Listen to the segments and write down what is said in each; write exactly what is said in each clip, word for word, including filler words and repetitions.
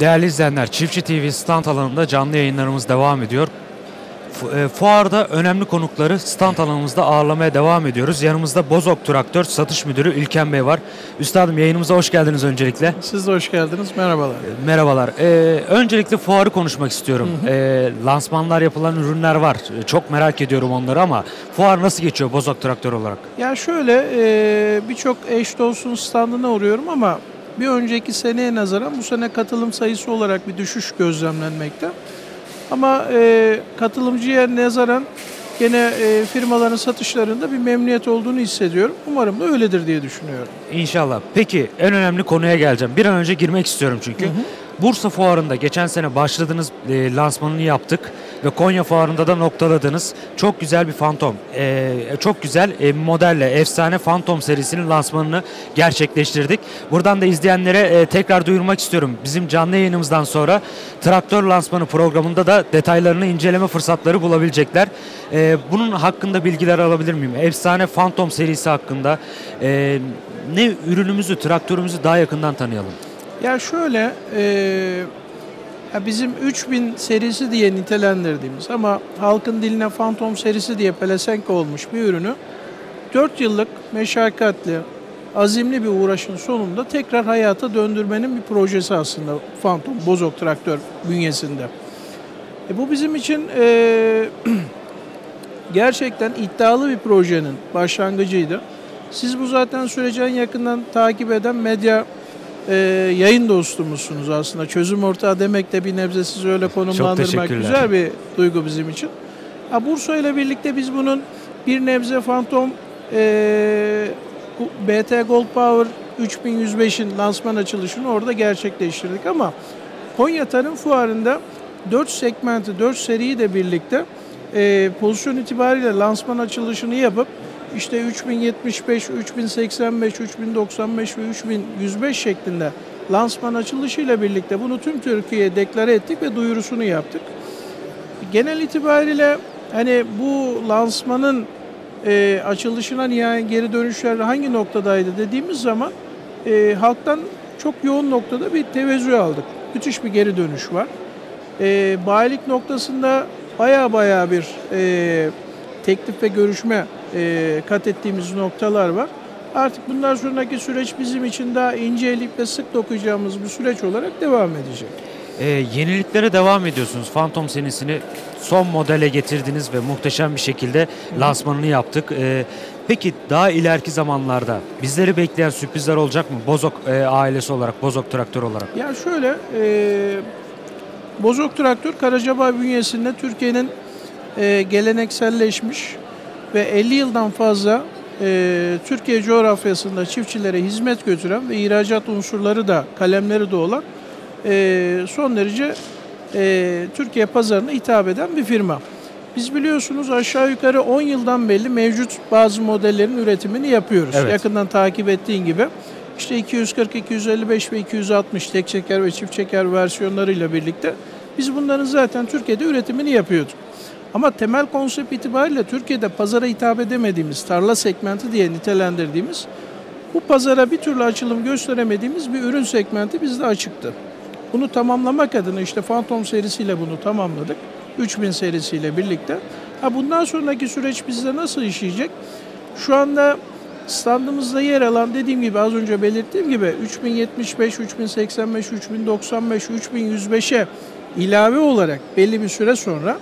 Değerli izleyenler, Çiftçi T V stand alanında canlı yayınlarımız devam ediyor. Fuarda önemli konukları stand alanımızda ağırlamaya devam ediyoruz. Yanımızda Bozok Traktör Satış Müdürü İlken Bey var. Üstadım, yayınımıza hoş geldiniz öncelikle. Siz de hoş geldiniz. Merhabalar. Merhabalar. Ee, öncelikle fuarı konuşmak istiyorum. Hı hı. Ee, lansmanlar yapılan ürünler var. Çok merak ediyorum onları ama fuar nasıl geçiyor Bozok Traktör olarak? Ya şöyle, e, birçok eş dostun standına uğruyorum ama bir önceki seneye nazaran bu sene katılım sayısı olarak bir düşüş gözlemlenmekte. Ama e, katılımcıya nazaran gene e, firmaların satışlarında bir memnuniyet olduğunu hissediyorum. Umarım da öyledir diye düşünüyorum. İnşallah. Peki, en önemli konuya geleceğim. Bir an önce girmek istiyorum çünkü. Hı hı. Bursa Fuarı'nda geçen sene başladınız, e, lansmanını yaptık ve Konya Fuarı'nda da noktaladınız. Çok güzel bir Phantom, e, çok güzel e, modelle efsane Phantom serisinin lansmanını gerçekleştirdik. Buradan da izleyenlere e, tekrar duyurmak istiyorum. Bizim canlı yayınımızdan sonra traktör lansmanı programında da detaylarını inceleme fırsatları bulabilecekler. E, bunun hakkında bilgiler alabilir miyim? Efsane Phantom serisi hakkında e, ne ürünümüzü, traktörümüzü daha yakından tanıyalım. Ya şöyle, e, ya bizim üç bin serisi diye nitelendirdiğimiz ama halkın diline Phantom serisi diye pelesenk olmuş bir ürünü dört yıllık meşakkatli, azimli bir uğraşın sonunda tekrar hayata döndürmenin bir projesi aslında Phantom, Bozok Traktör bünyesinde. E, bu bizim için e, gerçekten iddialı bir projenin başlangıcıydı. Siz bu zaten süreci en yakından takip eden medya Ee, yayın dostumuzsunuz aslında. Çözüm ortağı demek de bir nebze sizi öyle konumlandırmak güzel bir duygu bizim için. Ha, Bursa ile birlikte biz bunun bir nebze Phantom e, B T Gold Power üç bin yüz beş'in lansman açılışını orada gerçekleştirdik ama Konya Tarım Fuarı'nda dört segmenti, dört seriyi de birlikte e, pozisyon itibariyle lansman açılışını yapıp İşte üç bin yetmiş beş, üç bin seksen beş, üç bin doksan beş ve üç bin yüz beş şeklinde lansman açılışıyla birlikte bunu tüm Türkiye'ye deklare ettik ve duyurusunu yaptık. Genel itibariyle hani bu lansmanın e, açılışına yani geri dönüşler hangi noktadaydı dediğimiz zaman e, halktan çok yoğun noktada bir tevezzül aldık. Müthiş bir geri dönüş var. E, bayilik noktasında baya baya bir e, teklif ve görüşme E, kat ettiğimiz noktalar var. Artık bundan sonraki süreç bizim için daha ince elip ve sık dokuyacağımız bir süreç olarak devam edecek. E, yeniliklere devam ediyorsunuz. Phantom serisini son modele getirdiniz ve muhteşem bir şekilde lansmanını yaptık. E, peki daha ileriki zamanlarda bizleri bekleyen sürprizler olacak mı? Bozok e, ailesi olarak, Bozok Traktör olarak. Ya şöyle, e, Bozok Traktör Karacabağ bünyesinde Türkiye'nin e, gelenekselleşmiş ve elli yıldan fazla e, Türkiye coğrafyasında çiftçilere hizmet götüren ve ihracat unsurları da, kalemleri de olan e, son derece e, Türkiye pazarına hitap eden bir firma. Biz biliyorsunuz aşağı yukarı on yıldan belli mevcut bazı modellerin üretimini yapıyoruz. Evet. Yakından takip ettiğin gibi işte iki yüz kırk, iki yüz elli beş ve iki yüz altmış tek çeker ve çift çeker versiyonlarıyla birlikte biz bunların zaten Türkiye'de üretimini yapıyorduk. Ama temel konsept itibariyle Türkiye'de pazara hitap edemediğimiz, tarla segmenti diye nitelendirdiğimiz, bu pazara bir türlü açılım gösteremediğimiz bir ürün segmenti bizde açıktı. Bunu tamamlamak adına işte Phantom serisiyle bunu tamamladık. üç bin serisiyle birlikte. Ha, bundan sonraki süreç bizde nasıl işleyecek? Şu anda standımızda yer alan, dediğim gibi az önce belirttiğim gibi üç bin yetmiş beş, üç bin seksen beş, üç bin doksan beş, üç bin yüz beş'e ilave olarak belli bir süre sonra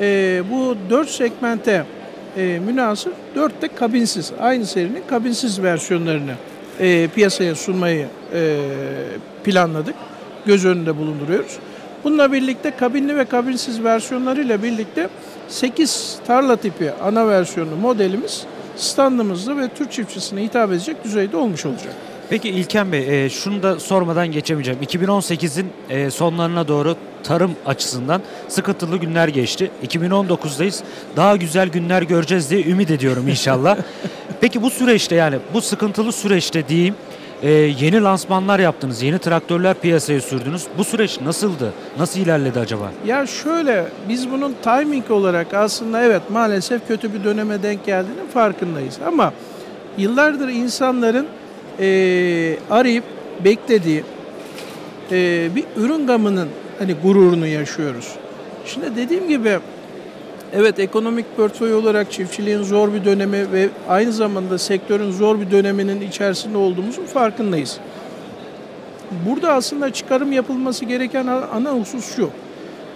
Ee, bu dört segmente e, münasır, dört de kabinsiz, aynı serinin kabinsiz versiyonlarını e, piyasaya sunmayı e, planladık, göz önünde bulunduruyoruz. Bununla birlikte kabinli ve kabinsiz versiyonlarıyla birlikte sekiz tarla tipi ana versiyonlu modelimiz standımızda ve Türk çiftçisine hitap edecek düzeyde olmuş olacak. Peki İlken Bey, şunu da sormadan geçemeyeceğim. iki bin on sekiz'in sonlarına doğru tarım açısından sıkıntılı günler geçti. iki bin on dokuz'dayız. Daha güzel günler göreceğiz diye ümit ediyorum inşallah. Peki bu süreçte, yani bu sıkıntılı süreçte diyeyim, yeni lansmanlar yaptınız, yeni traktörler piyasaya sürdünüz. Bu süreç nasıldı? Nasıl ilerledi acaba? Ya şöyle, biz bunun timing olarak aslında evet maalesef kötü bir döneme denk geldiğinin farkındayız. Ama yıllardır insanların e, arayıp beklediği e, bir ürün gamının hani gururunu yaşıyoruz. Şimdi dediğim gibi evet, ekonomik portföy olarak çiftçiliğin zor bir dönemi ve aynı zamanda sektörün zor bir döneminin içerisinde olduğumuzun farkındayız. Burada aslında çıkarım yapılması gereken ana husus şu.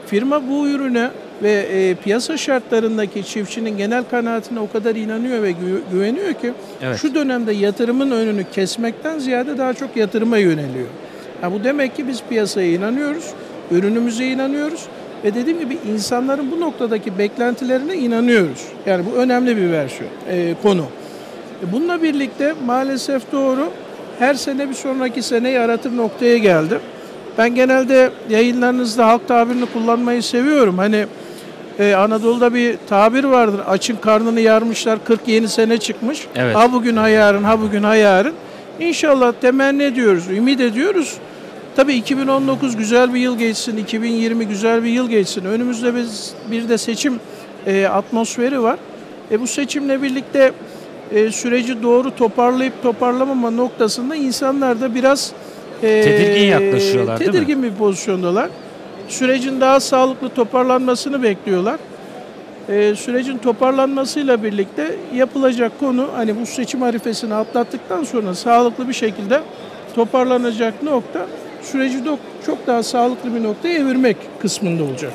Firma bu ürüne ve e, piyasa şartlarındaki çiftçinin genel kanaatine o kadar inanıyor ve gü güveniyor ki evet, şu dönemde yatırımın önünü kesmekten ziyade daha çok yatırıma yöneliyor. Yani bu demek ki biz piyasaya inanıyoruz, ürünümüze inanıyoruz ve dediğim gibi insanların bu noktadaki beklentilerine inanıyoruz. Yani bu önemli bir versiyon, e, konu. Bununla birlikte maalesef doğru her sene bir sonraki seneyi aratır noktaya geldi. Ben genelde yayınlarınızda halk tabirini kullanmayı seviyorum. Hani e, Anadolu'da bir tabir vardır. Açın karnını yarmışlar, kırk yeni sene çıkmış. Evet. Ha bugün ha yarın, ha bugün ha yarın. İnşallah temenni ediyoruz, ümit ediyoruz. Tabii iki bin on dokuz güzel bir yıl geçsin, iki bin yirmi güzel bir yıl geçsin. Önümüzde biz bir de seçim e, atmosferi var. E, bu seçimle birlikte e, süreci doğru toparlayıp toparlamama noktasında insanlar da biraz e, tedirgin yaklaşıyorlar, tedirgin değil mi? Bir pozisyondalar. Sürecin daha sağlıklı toparlanmasını bekliyorlar. E, sürecin toparlanmasıyla birlikte yapılacak konu, hani bu seçim arifesini atlattıktan sonra sağlıklı bir şekilde toparlanacak nokta, süreci çok daha sağlıklı bir noktaya evirmek kısmında olacak.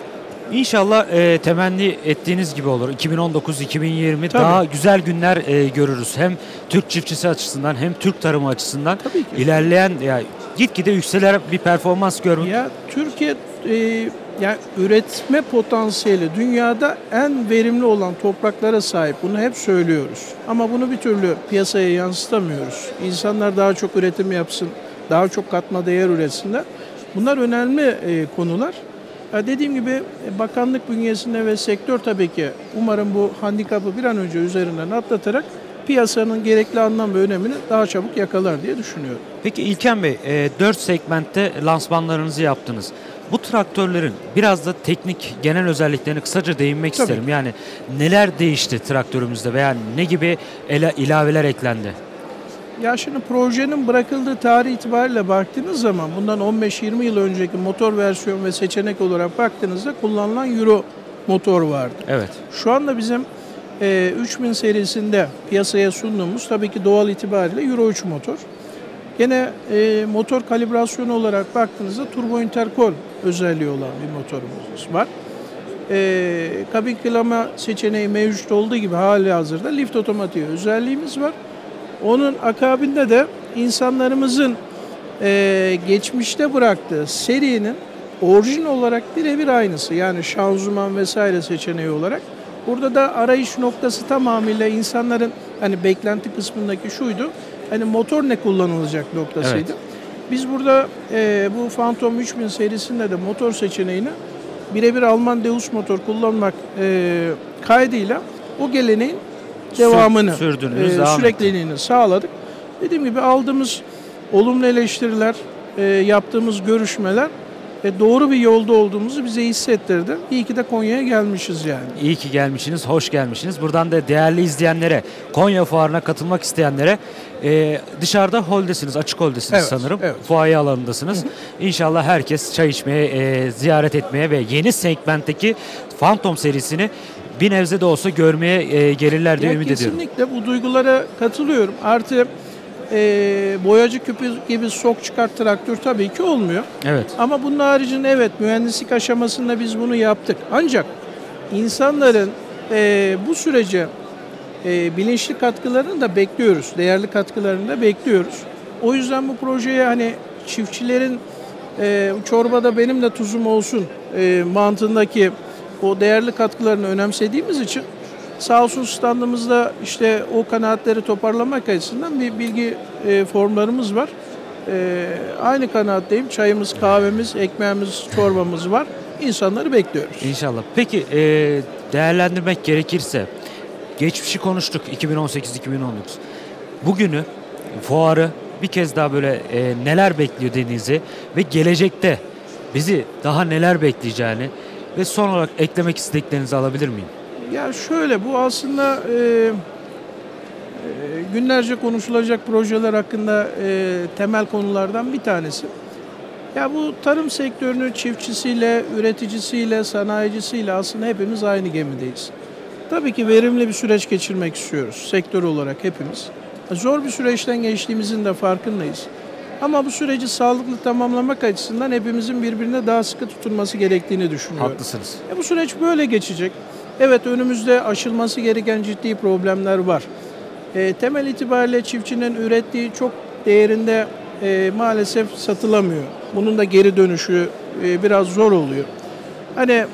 İnşallah e, temenni ettiğiniz gibi olur. iki bin on dokuz iki bin yirmi daha güzel günler e, görürüz. Hem Türk çiftçisi açısından hem Türk tarımı açısından ilerleyen, ya gitgide yükselen bir performans görmek. Ya Türkiye e, yani üretme potansiyeli dünyada en verimli olan topraklara sahip. Bunu hep söylüyoruz. Ama bunu bir türlü piyasaya yansıtamıyoruz. İnsanlar daha çok üretim yapsın, daha çok katma değer üretsinler. Bunlar önemli e, konular. Ya dediğim gibi bakanlık bünyesinde ve sektör tabii ki umarım bu handikapı bir an önce üzerinden atlatarak piyasanın gerekli anlam ve önemini daha çabuk yakalar diye düşünüyorum. Peki İlken Bey, e, dört segmentte lansmanlarınızı yaptınız. Bu traktörlerin biraz da teknik genel özelliklerini kısaca değinmek tabii isterim. Yani neler değişti traktörümüzde veya ne gibi ilaveler eklendi? Ya şimdi projenin bırakıldığı tarih itibariyle baktığınız zaman bundan on beş yirmi yıl önceki motor versiyon ve seçenek olarak baktığınızda kullanılan Euro motor vardı. Evet. Şu anda bizim e, üç bin serisinde piyasaya sunduğumuz tabii ki doğal itibariyle Euro üç motor. Gene e, motor kalibrasyonu olarak baktığınızda turbo interkol özelliği olan bir motorumuz var. E, kabin klima seçeneği mevcut olduğu gibi hali hazırda lift otomatiği özelliğimiz var. Onun akabinde de insanlarımızın e, geçmişte bıraktığı serinin orijin olarak birebir aynısı. Yani şanzıman vesaire seçeneği olarak. Burada da arayış noktası tamamıyla insanların hani beklenti kısmındaki şuydu. Hani motor ne kullanılacak noktasıydı. Evet. Biz burada e, bu Phantom üç bin serisinde de motor seçeneğini birebir Alman Deus motor kullanmak e, kaydıyla o geleneğin devamını, Sürdünüz, e, sürekliliğini ettim. sağladık. Dediğim gibi aldığımız olumlu eleştiriler, e, yaptığımız görüşmeler e, doğru bir yolda olduğumuzu bize hissettirdi. İyi ki de Konya'ya gelmişiz yani. İyi ki gelmişsiniz, hoş gelmişsiniz. Buradan da değerli izleyenlere, Konya Fuarı'na katılmak isteyenlere e, dışarıda holdesiniz, açık holdesiniz evet, sanırım. Evet. Fuaye alanındasınız. Hı hı. İnşallah herkes çay içmeye, e, ziyaret etmeye ve yeni segmentteki Phantom serisini bir nebze de olsa görmeye e, gelirler diye ya ümit kesinlikle ediyorum. Kesinlikle bu duygulara katılıyorum. Artı e, boyacı küpü gibi sok çıkart traktör tabii ki olmuyor. Evet. Ama bunun haricinde evet mühendislik aşamasında biz bunu yaptık. Ancak insanların e, bu sürece e, bilinçli katkılarını da bekliyoruz. Değerli katkılarını da bekliyoruz. O yüzden bu projeye hani çiftçilerin e, çorbada benim de tuzum olsun e, mantığındaki o değerli katkılarını önemsediğimiz için sağ olsun standımızda işte o kanaatleri toparlamak açısından bir bilgi e, formlarımız var. E, aynı kanaatteyim. Çayımız, kahvemiz, ekmeğimiz, çorbamız var. İnsanları bekliyoruz. İnşallah. Peki e, değerlendirmek gerekirse geçmişi konuştuk iki bin on sekiz iki bin on dokuz. Bugünü, fuarı bir kez daha böyle e, neler bekliyor dediğinizi ve gelecekte bizi daha neler bekleyeceğini ve son olarak eklemek istediklerinizi alabilir miyim? Ya şöyle, bu aslında e, günlerce konuşulacak projeler hakkında e, temel konulardan bir tanesi. Ya bu tarım sektörünü çiftçisiyle, üreticisiyle, sanayicisiyle aslında hepimiz aynı gemideyiz. Tabii ki verimli bir süreç geçirmek istiyoruz sektör olarak hepimiz. Zor bir süreçten geçtiğimizin de farkındayız. Ama bu süreci sağlıklı tamamlamak açısından hepimizin birbirine daha sıkı tutunması gerektiğini düşünüyorum. Haklısınız. E bu süreç böyle geçecek. Evet, önümüzde aşılması gereken ciddi problemler var. E, temel itibariyle çiftçinin ürettiği çok değerinde e, maalesef satılamıyor. Bunun da geri dönüşü e, biraz zor oluyor. Hani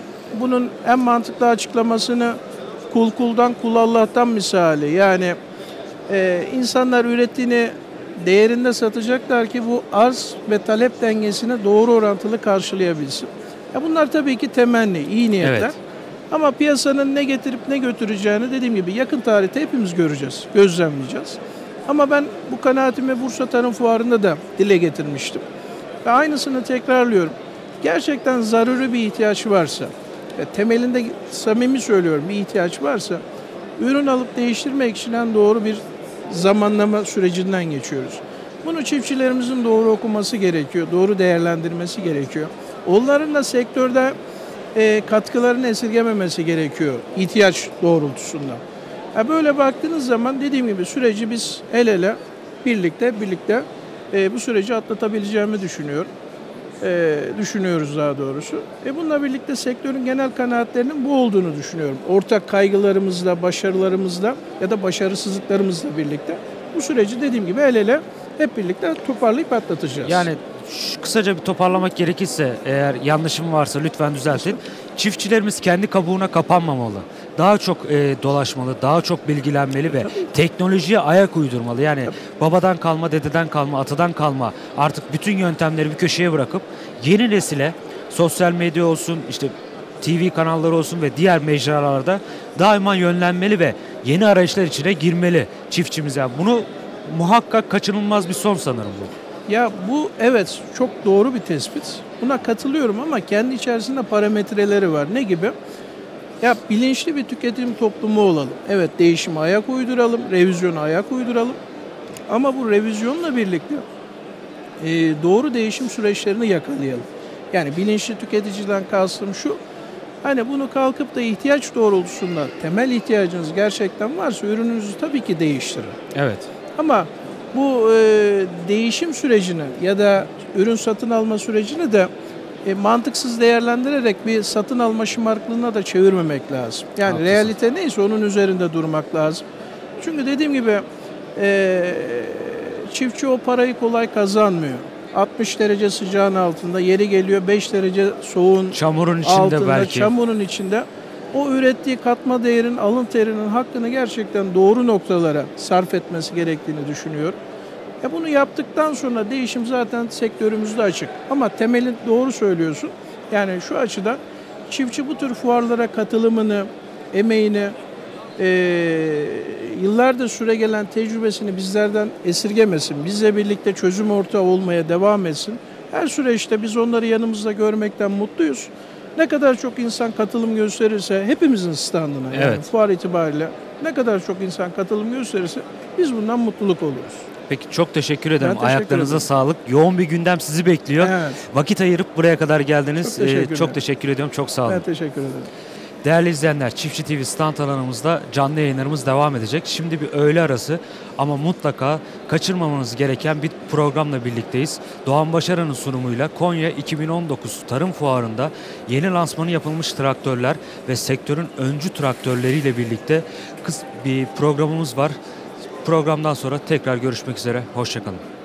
bunun en mantıklı açıklamasını kul kuldan kul Allah'tan misali. Yani e, insanlar ürettiğini değerinde satacaklar ki bu arz ve talep dengesini doğru orantılı karşılayabilsin. Ya bunlar tabii ki temenni, iyi niyetler. Evet. Ama piyasanın ne getirip ne götüreceğini dediğim gibi yakın tarihte hepimiz göreceğiz, gözlemleyeceğiz. Ama ben bu kanaatimi Bursa Tarım Fuarı'nda da dile getirmiştim. Ve aynısını tekrarlıyorum. Gerçekten zaruri bir ihtiyaç varsa, temelinde samimi söylüyorum bir ihtiyaç varsa, ürün alıp değiştirmek için en doğru bir zamanlama sürecinden geçiyoruz. Bunu çiftçilerimizin doğru okuması gerekiyor, doğru değerlendirmesi gerekiyor. Onların da sektörde e, katkılarını esirgememesi gerekiyor ihtiyaç doğrultusunda. Ya böyle baktığınız zaman dediğim gibi süreci biz el ele birlikte birlikte e, bu süreci atlatabileceğimi düşünüyorum. E, düşünüyoruz daha doğrusu. E, bununla birlikte sektörün genel kanaatlerinin bu olduğunu düşünüyorum. Ortak kaygılarımızla, başarılarımızla ya da başarısızlıklarımızla birlikte bu süreci dediğim gibi el ele hep birlikte toparlayıp atlatacağız. Yani kısaca bir toparlamak gerekirse, eğer yanlışım varsa lütfen düzeltin. Çiftçilerimiz kendi kabuğuna kapanmamalı. Daha çok e, dolaşmalı, daha çok bilgilenmeli ve teknolojiye ayak uydurmalı. Yani babadan kalma, dededen kalma, atadan kalma artık bütün yöntemleri bir köşeye bırakıp yeni nesile sosyal medya olsun, işte T V kanalları olsun ve diğer mecralarda daima yönlenmeli ve yeni arayışlar içine girmeli çiftçimiz. Yani bunu muhakkak kaçınılmaz bir son sanırım bu. Ya bu evet çok doğru bir tespit. Buna katılıyorum ama kendi içerisinde parametreleri var. Ne gibi? Ya bilinçli bir tüketim toplumu olalım. Evet, değişime ayak uyduralım, revizyona ayak uyduralım. Ama bu revizyonla birlikte e, doğru değişim süreçlerini yakalayalım. Yani bilinçli tüketiciden kastım şu. Hani bunu kalkıp da ihtiyaç doğrultusunda temel ihtiyacınız gerçekten varsa ürününüzü tabii ki değiştirin. Evet. Ama bu e, değişim sürecini ya da ürün satın alma sürecini de e, mantıksız değerlendirerek bir satın alma şımarıklığına da çevirmemek lazım. Yani haklısın, realite neyse onun üzerinde durmak lazım. Çünkü dediğim gibi e, çiftçi o parayı kolay kazanmıyor. altmış derece sıcağın altında, yeri geliyor beş derece soğuğun çamurun içinde altında, belki. çamurun içinde. O ürettiği katma değerin, alın terinin hakkını gerçekten doğru noktalara sarf etmesi gerektiğini düşünüyorum. E bunu yaptıktan sonra değişim zaten sektörümüzde açık. Ama temelin doğru söylüyorsun. Yani şu açıdan çiftçi bu tür fuarlara katılımını, emeğini, e, yıllardır süregelen tecrübesini bizlerden esirgemesin. Bizle birlikte çözüm ortağı olmaya devam etsin. Her süreçte biz onları yanımızda görmekten mutluyuz. Ne kadar çok insan katılım gösterirse hepimizin standına, evet, yani fuar itibariyle ne kadar çok insan katılım gösterirse biz bundan mutluluk oluruz. Peki, çok teşekkür ederim. Teşekkür Ayaklarınıza ederim. Sağlık. Yoğun bir gündem sizi bekliyor. Evet. Vakit ayırıp buraya kadar geldiniz. Çok teşekkür, ee, çok teşekkür ediyorum. Çok sağ olun. Ben teşekkür ederim. Değerli izleyenler, Çiftçi T V stand alanımızda canlı yayınlarımız devam edecek. Şimdi bir öğle arası ama mutlaka kaçırmamanız gereken bir programla birlikteyiz. Doğan Başaran'ın sunumuyla Konya iki bin on dokuz Tarım Fuarı'nda yeni lansmanı yapılmış traktörler ve sektörün öncü traktörleriyle birlikte bir programımız var. Programdan sonra tekrar görüşmek üzere. Hoşçakalın.